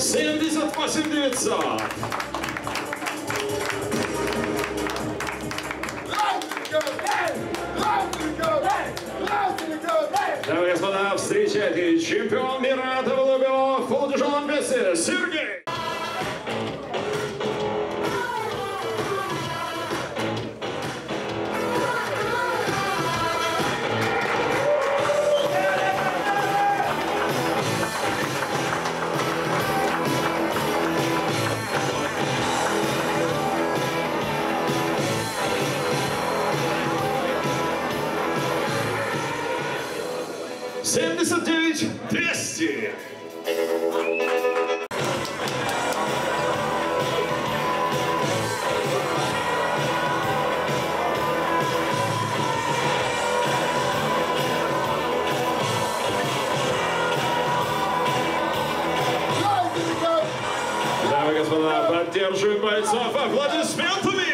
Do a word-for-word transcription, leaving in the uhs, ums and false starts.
семьдесят восемь девятьсот. Дамы и господа, встречайте чемпион мира дабл ю би о в полутяжелом весе Сергей. семьдесят девять двести. Дамы и господа, поддерживаем бойцов аплодисментами!